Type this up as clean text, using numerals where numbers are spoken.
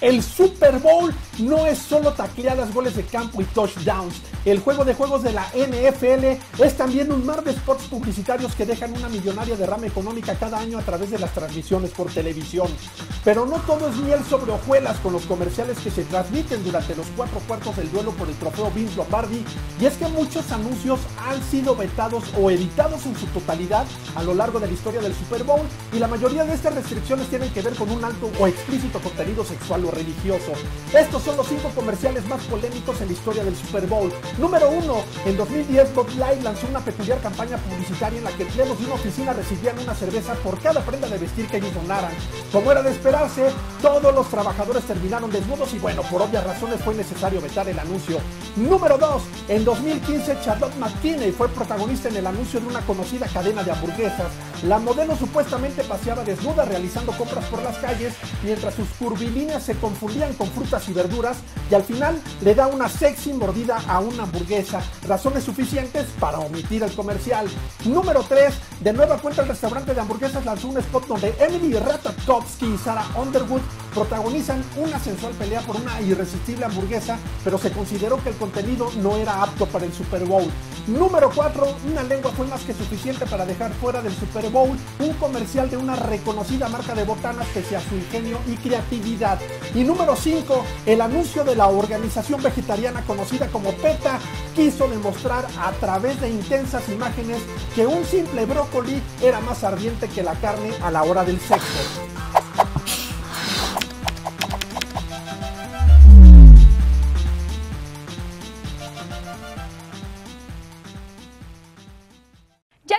El Super Bowl no es solo tacleadas, goles de campo y touchdowns. El juego de juegos de la NFL es también un mar de spots publicitarios que dejan una millonaria derrama económica cada año a través de las transmisiones por televisión. Pero no todo es miel sobre hojuelas con los comerciales que se transmiten durante los 4 cuartos del duelo por el trofeo Vince Lombardi, y es que muchos anuncios han sido vetados o editados en su totalidad a lo largo de la historia del Super Bowl, y la mayoría de estas restricciones tienen que ver con un alto o explícito contenido sexual o religioso. Estos son los 5 comerciales más polémicos en la historia del Super Bowl. Número 1. En 2010, Bud Light lanzó una peculiar campaña publicitaria en la que empleados de una oficina recibían una cerveza por cada prenda de vestir que ellos donaran. Como era de esperarse, todos los trabajadores terminaron desnudos y, bueno, por obvias razones fue necesario vetar el anuncio. Número 2. En 2015, Charlotte Martinez fue protagonista en el anuncio de una conocida cadena de hamburguesas. La modelo supuestamente paseaba desnuda realizando compras por las calles mientras sus curvilíneas se confundían con frutas y verduras, y al final le da una sexy mordida a una hamburguesa, razones suficientes para omitir el comercial. Número 3, de nueva cuenta el restaurante de hamburguesas lanzó un spot donde Emily Ratajkowski y Sarah Underwood protagonizan una sensual pelea por una irresistible hamburguesa, pero se consideró que el contenido no era apto para el Super Bowl. Número 4, una lengua fue más que suficiente para dejar fuera del Super Bowl un comercial de una reconocida marca de botanas pese a su ingenio y creatividad. Y número 5, el anuncio de la organización vegetariana conocida como PETA quiso demostrar a través de intensas imágenes que un simple brócoli era más ardiente que la carne a la hora del sexo. Ya